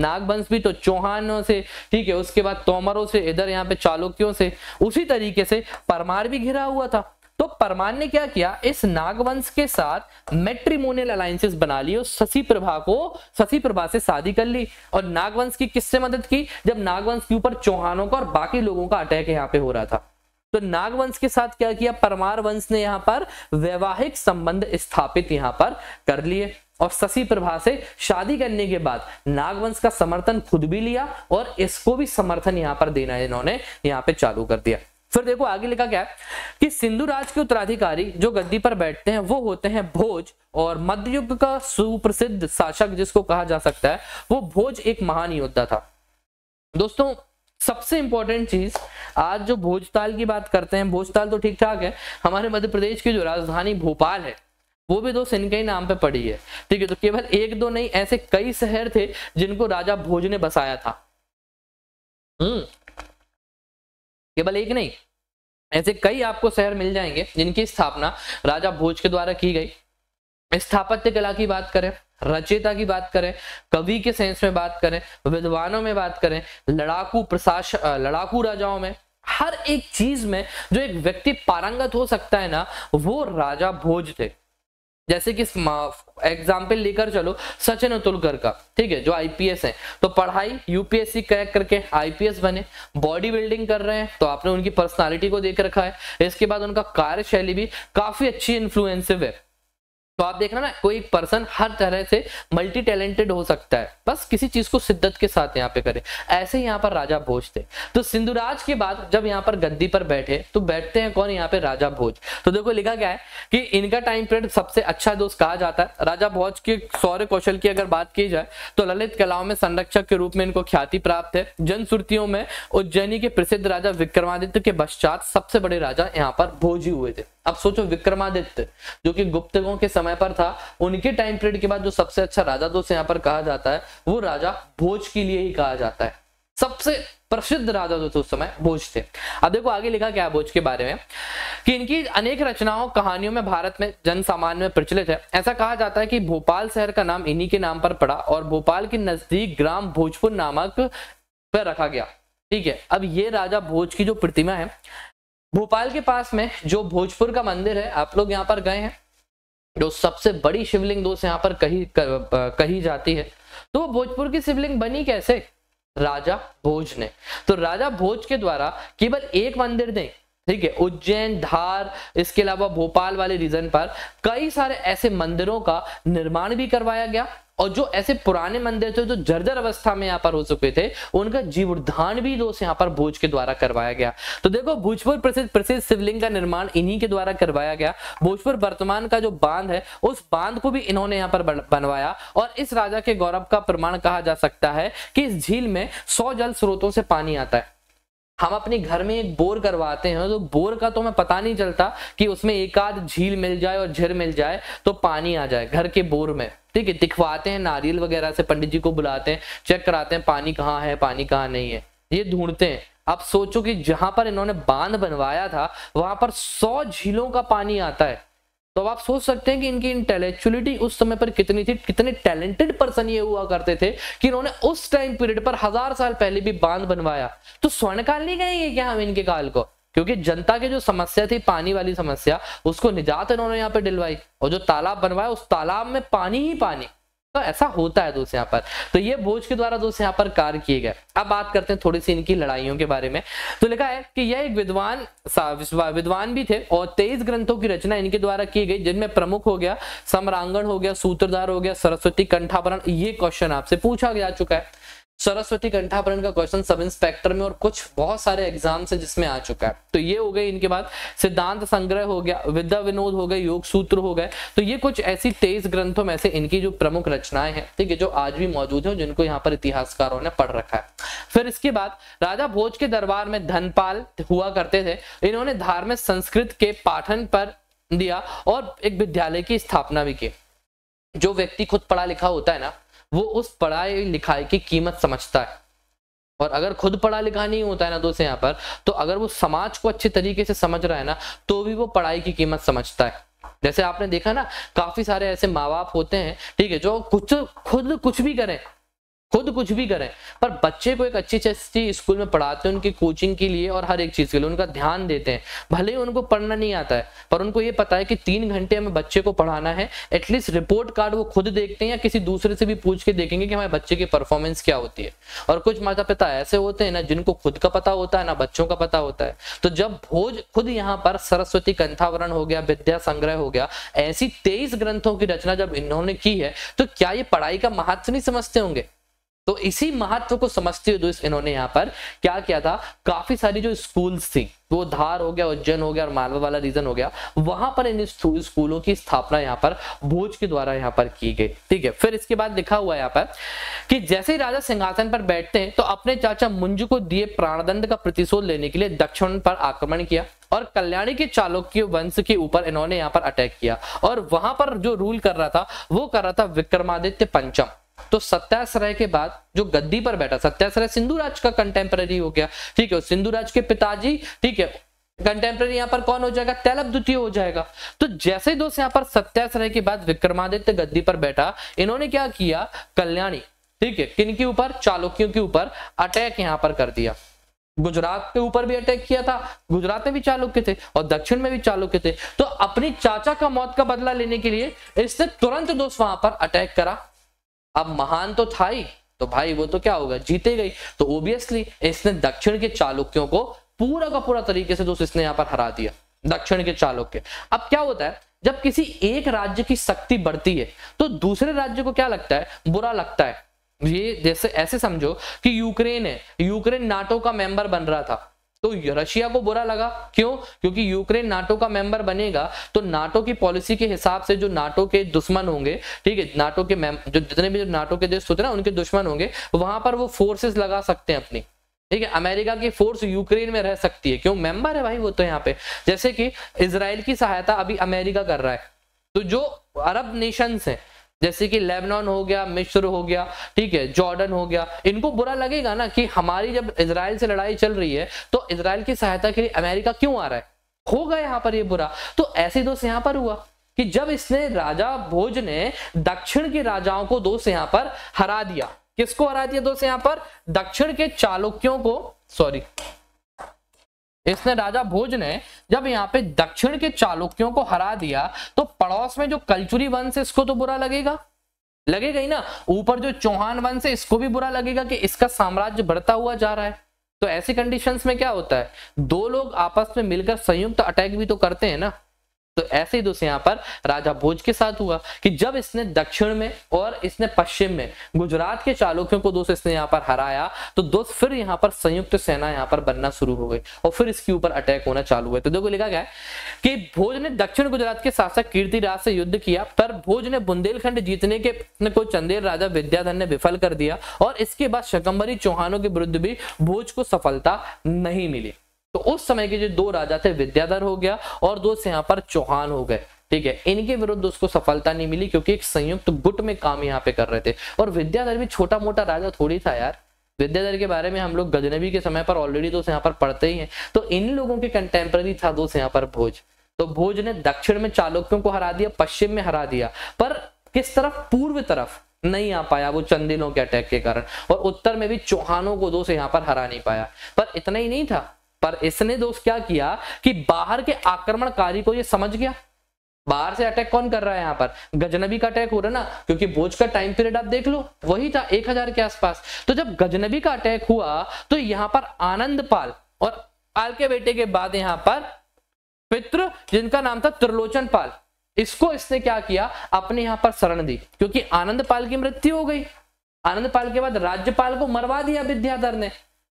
नागवंश भी तो चौहानों से, ठीक है, उसके बाद तोमरों से, इधर यहाँ पे चालुक्यों से, उसी तरीके से परमार भी घिरा हुआ था। तो परमार ने क्या किया, इस नागवंश के साथ मैट्रिमोनियल अलायंसेस बना लिए और शशि प्रभा से शादी कर ली। और नागवंश की किससे मदद की, जब नागवंश के ऊपर चौहानों का और बाकी लोगों का अटैक यहाँ पे हो रहा था, तो नागवंश के साथ क्या किया, परमार वंश ने यहाँ पर वैवाहिक संबंध स्थापित यहाँ पर कर लिए। और शशि प्रभा से शादी करने के बाद नागवंश का समर्थन खुद भी लिया और इसको भी समर्थन यहाँ पर देना इन्होंने यहाँ पे चालू कर दिया। फिर देखो आगे लिखा क्या है कि सिंधुराज के उत्तराधिकारी जो गद्दी पर बैठते हैं वो होते हैं भोज। और मध्ययुग का सुप्रसिद्ध शासक जिसको कहा जा सकता है वो भोज एक महान योद्धा था। दोस्तों सबसे इंपॉर्टेंट चीज, आज जो भोजताल की बात करते हैं, भोजताल तो ठीक ठाक है, हमारे मध्य प्रदेश की जो राजधानी भोपाल है वो भी दोस्त इनके ही नाम पे पड़ी है, ठीक है। तो केवल एक दो नहीं, ऐसे कई शहर थे जिनको राजा भोज ने बसाया था, केवल एक नहीं, ऐसे कई आपको शहर मिल जाएंगे जिनकी स्थापना राजा भोज के द्वारा की गई। स्थापत्य कला की बात करें, रचयिता की बात करें, कवि के सेंस में बात करें, विद्वानों में बात करें, लड़ाकू राजाओं में, हर एक चीज में जो एक व्यक्ति पारंगत हो सकता है ना, वो राजा भोज थे। जैसे कि एग्जाम्पल लेकर चलो सचिन तेंदुलकर का, ठीक है, जो आईपीएस हैं, तो पढ़ाई यूपीएससी क्रैक करके आईपीएस बने, बॉडी बिल्डिंग कर रहे हैं, तो आपने उनकी पर्सनालिटी को देख रखा है। इसके बाद उनका कार्यशैली भी काफी अच्छी इन्फ्लुएंसिव है। तो आप देखना ना, कोई पर्सन हर तरह से मल्टी टैलेंटेड हो सकता है, बस किसी चीज को शिद्दत के साथ यहाँ पे करे। ऐसे यहाँ पर राजा भोज थे। तो सिंधुराज के बाद जब यहाँ पर गद्दी पर बैठे तो बैठते हैं कौन, यहाँ पे राजा भोज। तो देखो लिखा क्या है कि इनका टाइम पीरियड सबसे अच्छा दोस्त कहा जाता है। राजा भोज के शौर्य कौशल की अगर बात की जाए तो ललित कलाओं में संरक्षक के रूप में इनको ख्याति प्राप्त है। जनश्रुतियों में उज्जैनी के प्रसिद्ध राजा विक्रमादित्य के पश्चात सबसे बड़े राजा यहाँ पर भोज ही हुए थे। अब सोचो विक्रमादित्य जो कि गुप्तगों के समय पर था, उनके टाइम पीरियड के बाद जो सबसे अच्छा राजा दोस्त यहाँ पर कहा जाता है वो राजा भोज के लिए ही कहा जाता है। सबसे प्रसिद्ध राजा दोस्त उस समय भोज थे। अब देखो आगे लिखा क्या है भोज के बारे में कि इनकी अनेक रचनाओं कहानियों में भारत में जन सामान्य में प्रचलित है। ऐसा कहा जाता है कि भोपाल शहर का नाम इन्हीं के नाम पर पड़ा और भोपाल के नजदीक ग्राम भोजपुर नामक पर रखा गया, ठीक है। अब ये राजा भोज की जो प्रतिमा है भोपाल के पास में जो भोजपुर का मंदिर है, आप लोग यहाँ पर गए हैं, जो सबसे बड़ी शिवलिंग दोस्त यहाँ पर कही जाती है। तो भोजपुर की शिवलिंग बनी कैसे? राजा भोज ने। तो राजा भोज के द्वारा केवल एक मंदिर नहीं, ठीक है, उज्जैन, धार, इसके अलावा भोपाल वाले रीजन पर कई सारे ऐसे मंदिरों का निर्माण भी करवाया गया, और जो ऐसे पुराने मंदिर थे जो जर्जर अवस्था में यहाँ पर हो चुके थे, उनका जीर्णोद्धार भी दोस्त यहाँ पर भोज के द्वारा करवाया गया। तो देखो, भोजपुर प्रसिद्ध शिवलिंग का निर्माण इन्हीं के द्वारा करवाया गया। भोजपुर वर्तमान का जो बांध है, उस बांध को भी इन्होंने यहाँ पर बनवाया, और इस राजा के गौरव का प्रमाण कहा जा सकता है कि इस झील में 100 जल स्रोतों से पानी आता है। हम अपने घर में एक बोर करवाते हैं, तो बोर का तो हमें पता नहीं चलता कि उसमें एक आध झील मिल जाए और झील मिल जाए तो पानी आ जाए घर के बोर में, ठीक है। दिखवाते हैं नारियल वगैरह से, पंडित जी को बुलाते हैं, चेक कराते हैं पानी कहाँ है, पानी कहाँ नहीं है, ये ढूंढते हैं। आप सोचो कि जहां पर इन्होंने बांध बनवाया था वहां पर 100 झीलों का पानी आता है। तो आप सोच सकते हैं कि इनकी इंटेलेक्चुअलिटी उस समय पर कितनी थी, कितने टैलेंटेड पर्सन ये हुआ करते थे कि इन्होंने उस टाइम पीरियड पर 1000 साल पहले भी बांध बनवाया। तो स्वर्णकाल नहीं कहेंगे क्या हम इनके काल को, क्योंकि जनता की जो समस्या थी, पानी वाली समस्या, उसको निजात इन्होंने यहाँ पे दिलवाई, और जो तालाब बनवाया उस तालाब में पानी ही पानी। तो ऐसा होता है दोस्त यहाँ पर। तो ये भोज के द्वारा दोस्त यहाँ पर कार्य किए गए। अब बात करते हैं थोड़ी सी इनकी लड़ाइयों के बारे में। तो लिखा है कि यह एक विद्वान भी थे, और 23 ग्रंथों की रचना इनके द्वारा की गई, जिनमें प्रमुख हो गया समरांगण, हो गया सूत्रधार, हो गया सरस्वती कंठाभरण। ये क्वेश्चन आपसे पूछा जा चुका है, सरस्वती कंठाभरण का क्वेश्चन सब इंस्पेक्टर में और कुछ बहुत सारे एग्जाम से जिसमें आ चुका है। तो ये हो गए। इनके बाद सिद्धांत संग्रह हो गया, विद्या विनोद हो गए, योग सूत्र हो गए। तो ये कुछ ऐसी 23 ग्रंथों में से इनकी जो प्रमुख रचनाएं हैं, ठीक है, जो आज भी मौजूद हैं, जिनको यहाँ पर इतिहासकारों ने पढ़ रखा है। फिर इसके बाद राजा भोज के दरबार में धनपाल हुआ करते थे, इन्होंने धार में संस्कृत के पाठन पर दिया और एक विद्यालय की स्थापना भी की। जो व्यक्ति खुद पढ़ा लिखा होता है ना, वो उस पढ़ाई लिखाई की कीमत समझता है, और अगर खुद पढ़ा लिखा नहीं होता है ना दोस्त यहाँ पर, तो अगर वो समाज को अच्छे तरीके से समझ रहा है ना, तो भी वो पढ़ाई की कीमत समझता है। जैसे आपने देखा ना, काफी सारे ऐसे माँ बाप होते हैं, ठीक है, जो खुद कुछ भी करें पर बच्चे को एक अच्छी स्कूल में पढ़ाते हैं, उनकी कोचिंग के लिए और हर एक चीज के लिए उनका ध्यान देते हैं। भले ही उनको पढ़ना नहीं आता है, पर उनको ये पता है कि 3 घंटे हमें बच्चे को पढ़ाना है। एटलीस्ट रिपोर्ट कार्ड वो खुद देखते हैं या किसी दूसरे से भी पूछ के देखेंगे कि हमारे बच्चे की परफॉर्मेंस क्या होती है। और कुछ माता पिता ऐसे होते हैं ना, जिनको खुद का पता होता है ना बच्चों का पता होता है। तो जब भोज खुद यहाँ पर सरस्वती कंठावरण हो गया, विद्या संग्रह हो गया, ऐसी 23 ग्रंथों की रचना जब इन्होंने की है, तो क्या ये पढ़ाई का महत्व नहीं समझते होंगे? तो इसी महत्व को समझते हुए दोस्त इन्होंने यहाँ पर क्या किया था, काफी सारी जो स्कूल्स थी, वो धार हो गया, उज्जैन हो गया और मालवा वाला रीजन हो गया, वहां पर इन स्कूलों की स्थापना यहाँ पर भोज के द्वारा यहाँ पर की गई, ठीक है। फिर इसके बाद लिखा हुआ है यहाँ पर कि जैसे ही राजा सिंहासन पर बैठते हैं, तो अपने चाचा मुंज को दिए प्राणदंड का प्रतिशोध लेने के लिए दक्षिण पर आक्रमण किया, और कल्याणी के चालुक्य वंश के ऊपर इन्होंने यहाँ पर अटैक किया, और वहां पर जो रूल कर रहा था वो कर रहा था विक्रमादित्य पंचम। तो सत्यश्रय के बाद जो गद्दी पर बैठा, सत्यश्रय सिंधुराज का कंटेम्पररी हो गया, ठीक है, सिंधुराज के पिताजी, ठीक है, कंटेम्पररी यहाँ पर कौन हो जाएगा? तैलप द्वितीय हो जाएगा। तो जैसे दोस्त यहाँ पर सत्यश्रय के बाद विक्रमादित्य गद्दी पर बैठा, इन्होंने क्या किया, कल्याणी, ठीक है, किनके ऊपर? चालुक्यों के ऊपर अटैक यहाँ पर कर दिया। गुजरात के ऊपर भी अटैक किया था, गुजरात में भी चालुक्य थे और दक्षिण में भी चालुक्य थे। तो अपनी चाचा का मौत का बदला लेने के लिए इसने तुरंत दोस्त वहां पर अटैक करा। अब महान तो था ही, तो भाई वो तो क्या होगा, जीते गई। तो ओब्वियसली इसने दक्षिण के चालुक्यों को पूरा का पूरा तरीके से दोस्त इसने यहाँ पर हरा दिया, दक्षिण के चालुक्य। अब क्या होता है, जब किसी एक राज्य की शक्ति बढ़ती है तो दूसरे राज्य को क्या लगता है, बुरा लगता है। ये जैसे ऐसे समझो कि यूक्रेन है, यूक्रेन नाटो का मेंबर बन रहा था, तो रशिया को बुरा लगा। क्यों? क्योंकि यूक्रेन नाटो का मेंबर बनेगा तो नाटो की पॉलिसी के हिसाब से जो नाटो के दुश्मन होंगे, ठीक है, नाटो के जितने भी नाटो के देश होते हैं ना, उनके दुश्मन होंगे, वहां पर वो फोर्सेस लगा सकते हैं अपनी, ठीक है। अमेरिका की फोर्स यूक्रेन में रह सकती है, क्यों, मेंबर है भाई वो तो यहाँ पे। जैसे कि इसराइल की सहायता अभी अमेरिका कर रहा है, तो जो अरब नेशंस है, जैसे कि लेबनान हो गया, मिस्र हो गया, ठीक है, जॉर्डन हो गया, इनको बुरा लगेगा ना कि हमारी जब इजराइल से लड़ाई चल रही है तो इजराइल की सहायता के लिए अमेरिका क्यों आ रहा है, होगा यहाँ पर ये बुरा। तो ऐसे दोस्त यहाँ पर हुआ कि जब इसने राजा भोज ने दक्षिण के राजाओं को दोस्त यहाँ पर हरा दिया। किसको हरा दिया दोस्त यहाँ पर? दक्षिण के चालुक्यों को, सॉरी इसने राजा भोज ने जब यहाँ पे दक्षिण के चालुक्यों को हरा दिया तो पड़ोस में जो कल्चुरी वंश है इसको तो बुरा लगेगा, लगेगा ही ना, ऊपर जो चौहान वंश है इसको भी बुरा लगेगा कि इसका साम्राज्य बढ़ता हुआ जा रहा है। तो ऐसी कंडीशंस में क्या होता है, दो लोग आपस में मिलकर संयुक्त अटैक भी तो करते हैं ना। तो ऐसे ही दोस्त यहाँ पर राजा भोज के साथ हुआ कि जब इसने दक्षिण में और इसने पश्चिम में गुजरात के चालुक्यों को दोस्त इसने यहाँ पर हराया तो दोस्त फिर यहाँ पर संयुक्त सेना यहाँ पर बनना शुरू हो गई और फिर इसके ऊपर अटैक होना चालू हुए। तो देखो लिखा गया है कि भोज ने दक्षिण गुजरात के शासक कीर्तिराज से युद्ध किया पर भोज ने बुंदेलखंड जीतने के को चंदेल राजा विद्याधर ने विफल कर दिया और इसके बाद शकंबरी चौहानों के विरुद्ध भी भोज को सफलता नहीं मिली। तो उस समय के जो दो राजा थे विद्याधर हो गया और दो यहाँ पर चौहान हो गए, ठीक है, इनके विरुद्ध उसको सफलता नहीं मिली क्योंकि एक संयुक्त गुट में काम यहाँ पे कर रहे थे। और विद्याधर भी छोटा मोटा राजा थोड़ी था यार, विद्याधर के बारे में हम लोग गजनवी के समय पर ऑलरेडी दोस्त यहाँ पर पढ़ते ही हैं। तो इन लोगों के कंटेम्प्रेरी था दोस्त यहाँ पर भोज। तो भोज ने दक्षिण में चालुक्यों को हरा दिया, पश्चिम में हरा दिया, पर किस तरफ, पूर्व तरफ नहीं आ पाया वो चंदेलों के अटैक के कारण, और उत्तर में भी चौहानों को दोस्त यहाँ पर हरा नहीं पाया। पर इतना ही नहीं था, पर इसने दोस्त क्या किया कि बाहर के आक्रमणकारी को ये समझ गया, बाहर से अटैक कौन कर रहा है, यहाँ पर गजनवी का अटैक हो रहा है ना, क्योंकि भोज का टाइम पीरियड आप देख लो वही था 1000 के आसपास। तो जब गजनवी का अटैक हुआ तो यहाँ पर आनंदपाल और पाल के बेटे के बाद यहाँ पर पित्र जिनका नाम था त्रिलोचन पाल, इसको इसने क्या किया अपने यहाँ पर शरण दी क्योंकि आनंदपाल की मृत्यु हो गई। आनंदपाल के बाद राज्यपाल को मरवा दिया विद्याधर ने,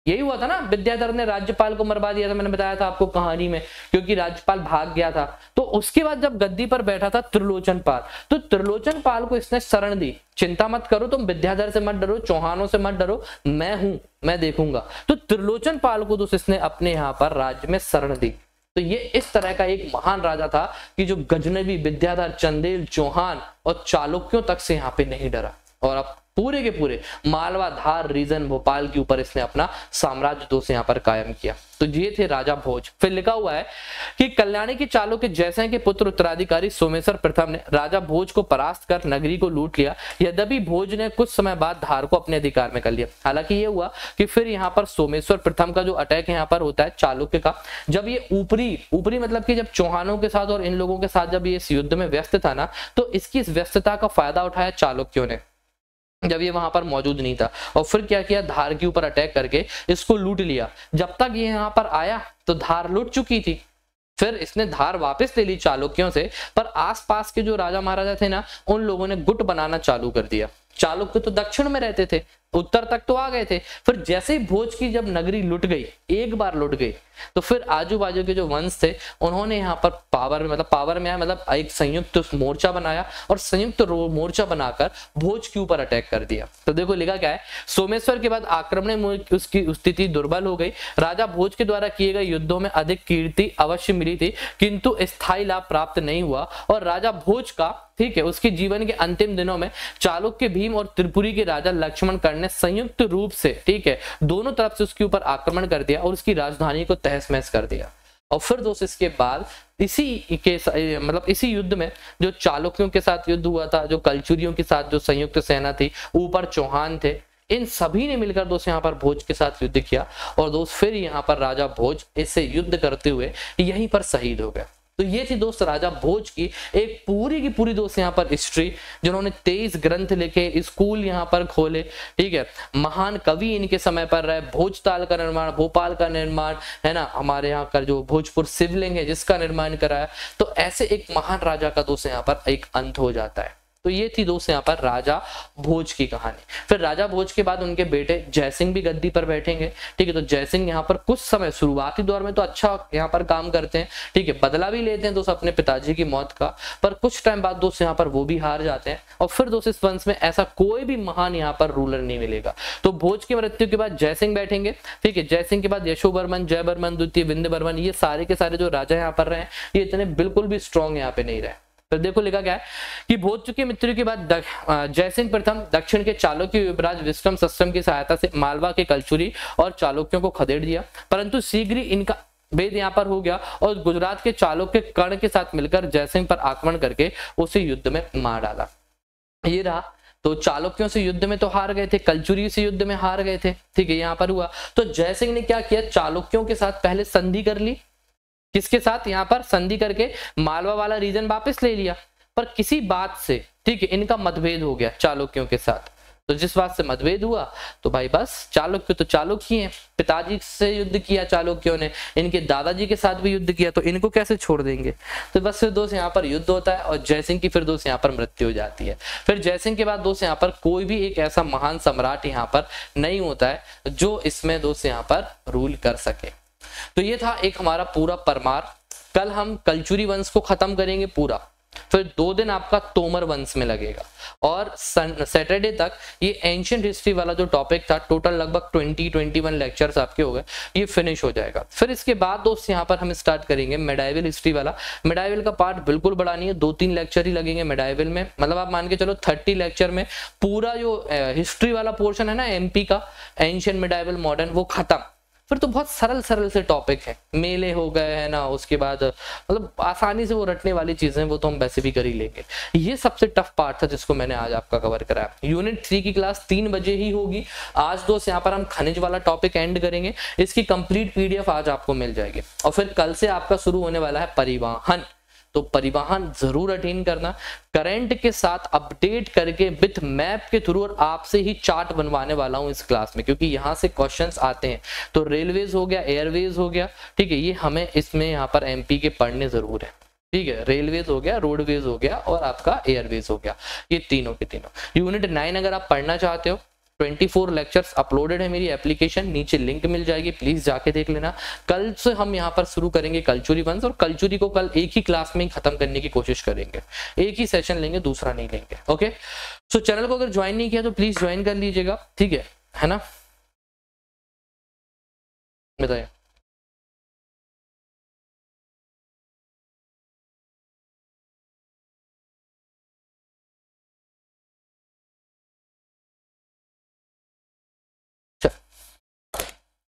यही हुआ था ना, विद्याधर ने राज्यपाल को मरवा दिया था, मैंने बताया था आपको कहानी में, क्योंकि राज्यपाल भाग गया था। तो उसके बाद जब गद्दी पर बैठा था त्रिलोचन पाल, तो त्रिलोचन पाल को इसने शरण दी, चिंता मत करो तुम, विद्याधर से मत डरो, चौहानों से मत डरो, मैं हूं, मैं देखूंगा। तो त्रिलोचन पाल को दोस्त इसने अपने यहाँ पर राज्य में शरण दी। तो ये इस तरह का एक महान राजा था कि जो गजनवी, विद्याधर, चंदेल, चौहान और चालुक्यों तक से यहाँ पे नहीं डरा और अब पूरे के पूरे मालवा, धार रीजन, भोपाल के ऊपर इसने अपना साम्राज्य दोस्त यहाँ पर कायम किया। तो ये थे राजा भोज। फिर लिखा हुआ है कि कल्याणी के चालुक्य जयसिंह के पुत्र उत्तराधिकारी सोमेश्वर प्रथम ने राजा भोज को परास्त कर नगरी को लूट लिया। यद्यपि भोज ने कुछ समय बाद धार को अपने अधिकार में कर लिया। हालांकि ये हुआ कि फिर यहाँ पर सोमेश्वर प्रथम का जो अटैक यहाँ पर होता है चालुक्य का, जब ये ऊपरी मतलब कि जब चौहानों के साथ और इन लोगों के साथ जब ये इस युद्ध में व्यस्त था ना, तो इसकी इस व्यस्तता का फायदा उठाया चालुक्यों ने जब ये वहां पर मौजूद नहीं था, और फिर क्या किया धार के ऊपर अटैक करके इसको लूट लिया। जब तक ये यहाँ पर आया तो धार लूट चुकी थी, फिर इसने धार वापस ले ली चालुक्यों से, पर आसपास के जो राजा महाराजा थे ना उन लोगों ने गुट बनाना चालू कर दिया। चालुक्य तो दक्षिण में रहते थे, उत्तर तक तो आ गए थे, फिर जैसे ही भोज की जब नगरी लुट गई, एक बार लुट गई, तो फिर आजू बाजू के जो वंश थे उन्होंने यहाँ पर पावर में आया, मतलब एक संयुक्त मोर्चा बनाया और संयुक्त मोर्चा बनाकर भोज के ऊपर अटैक कर दिया। तो देखो लिखा क्या है, सोमेश्वर के बाद आक्रमण में उसकी स्थिति दुर्बल हो गई। राजा भोज के द्वारा किए गए युद्धों में अधिक कीर्ति अवश्य मिली थी किंतु स्थायी लाभ प्राप्त नहीं हुआ, और राजा भोज का, ठीक है, उसके जीवन के अंतिम दिनों में चालुक्य भीम और त्रिपुरी के राजा लक्ष्मण ने संयुक्त रूप से, ठीक है, दोनों तरफ से उसके ऊपर आक्रमण कर दिया और उसकी राजधानी को तहस-नहस कर दिया। और फिर दोस्त इसके बाद इसी युद्ध में जो चालुक्यों के साथ युद्ध हुआ था, जो कल्चुरियों के साथ जो संयुक्त सेना थी, ऊपर चौहान थे, इन सभी ने मिलकर दोस्त यहाँ पर भोज के साथ युद्ध किया और दोस्त फिर यहाँ पर राजा भोज इससे युद्ध करते हुए यहीं पर शहीद हो गए। तो ये थी दोस्त राजा भोज की पूरी दोस्त यहाँ पर हिस्ट्री, जिन्होंने 23 ग्रंथ लिखे, स्कूल यहाँ पर खोले, ठीक है, महान कवि इनके समय पर रहे, भोजताल का निर्माण, भोपाल का निर्माण, है ना, हमारे यहाँ का जो भोजपुर शिवलिंग है जिसका निर्माण कराया। तो ऐसे एक महान राजा का दोस्त यहाँ पर एक अंत हो जाता है। तो ये थी दोस्त यहाँ पर राजा भोज की कहानी। फिर राजा भोज के बाद उनके बेटे जयसिंह भी गद्दी पर बैठेंगे, ठीक है। तो जयसिंह यहाँ पर कुछ समय शुरुआती दौर में तो अच्छा यहाँ पर काम करते हैं, ठीक है, बदला भी लेते हैं दोस्त अपने पिताजी की मौत का, पर कुछ टाइम बाद दोस्त यहाँ पर वो भी हार जाते हैं और फिर दोस्त इस वंश में ऐसा कोई भी महान यहाँ पर रूलर नहीं मिलेगा। तो भोज की मृत्यु के बाद जयसिंह बैठेंगे, ठीक है। जयसिंह के बाद यशोवर्मन, जयवर्मन द्वितीय, विंध्यवर्मन, ये सारे के सारे जो राजा यहाँ पर रहे, ये इतने बिल्कुल भी स्ट्रॉन्ग यहाँ पे नहीं रहे। तो देखो लिखा क्या है कि भोज की मृत्यु के बाद जयसिंह प्रथम दक्षिण के चालुक्य युवराज विक्रम सक्षम की सहायता से मालवा के कल्चुरी और चालुक्यों को खदेड़ दिया, परंतु शीघ्र ही इनका भेद यहाँ पर हो गया और गुजरात के चालुक्य कर्ण के साथ मिलकर जयसिंह पर आक्रमण करके उसे युद्ध में मार डाला। ये रहा तो चालुक्यों से युद्ध में तो हार गए थे, कल्चुरी से युद्ध में हार गए थे, ठीक है, यहाँ पर हुआ। तो जयसिंह ने क्या किया, चालुक्यों के साथ पहले संधि कर ली, किसके साथ, यहाँ पर संधि करके मालवा वाला रीजन वापस ले लिया, पर किसी बात से, ठीक है, इनका मतभेद हो गया चालुक्यों के साथ। तो जिस बात से मतभेद हुआ तो भाई बस चालुक्य तो चालुक्य हैं, पिताजी से युद्ध किया चालुक्यों ने, इनके दादाजी के साथ भी युद्ध किया, तो इनको कैसे छोड़ देंगे। तो बस फिर दोस्त यहाँ पर युद्ध होता है और जयसिंह की फिर दोस्त यहाँ पर मृत्यु हो जाती है। फिर जयसिंह के बाद दोस्त यहाँ पर कोई भी एक ऐसा महान सम्राट यहाँ पर नहीं होता है जो इसमें दोस्त यहाँ पर रूल कर सके। तो ये था एक हमारा पूरा परमार। कल हम कल्चुरी वंश को खत्म करेंगे पूरा, फिर 2 दिन आपका तोमर वंश में लगेगा, और सैटरडे तक ये एंशियंट हिस्ट्री वाला जो टॉपिक था, टोटल लगभग 21 लेक्चर्स आपके हो गए, ये फिनिश हो जाएगा। फिर इसके बाद दोस्त यहाँ पर हम स्टार्ट करेंगे मेडाइवल हिस्ट्री वाला। मेडाइवल का पार्ट बिल्कुल बड़ा नहीं है, 2-3 लेक्चर ही लगेंगे मेडाइवल में, मतलब आप मान के चलो 30 लेक्चर में पूरा जो हिस्ट्री वाला पोर्शन है ना एमपी का, एंशियंट मेडाइवल मॉडर्न, वो खत्म। फिर तो बहुत सरल सरल से टॉपिक है, मेले हो गए है ना, उसके बाद मतलब आसानी से वो रटने वाली चीजें, वो तो हम वैसे भी कर ही लेंगे। ये सबसे टफ पार्ट था जिसको मैंने आज आपका कवर कराया। यूनिट 3 की क्लास 3 बजे ही होगी आज दोस्त। यहाँ पर हम खनिज वाला टॉपिक एंड करेंगे, इसकी कंप्लीट PDF आज आपको मिल जाएगी। और फिर कल से आपका शुरू होने वाला है परिवहन, तो परिवहन जरूर अटेंड करना, करंट के साथ अपडेट करके विथ मैप के थ्रू, और आपसे ही चार्ट बनवाने वाला हूं इस क्लास में, क्योंकि यहां से क्वेश्चंस आते हैं। तो रेलवेज हो गया, एयरवेज हो गया, ठीक है, ये हमें इसमें यहाँ पर एमपी के पढ़ने जरूर है, ठीक है, रेलवेज हो गया, रोडवेज हो गया और आपका एयरवेज हो गया, ये तीनों के तीनों। यूनिट 9 अगर आप पढ़ना चाहते हो, 24 लेक्चर्स अपलोडेड है, मेरी एप्लीकेशन नीचे लिंक मिल जाएगी, प्लीज जाके देख लेना। कल से हम यहाँ पर शुरू करेंगे कल्चुरी वंश, और कल्चुरी को कल एक ही क्लास में ही खत्म करने की कोशिश करेंगे, एक ही सेशन लेंगे, दूसरा नहीं लेंगे। ओके, सो चैनल को अगर ज्वाइन नहीं किया तो प्लीज ज्वाइन कर लीजिएगा, ठीक है ना, बताइए।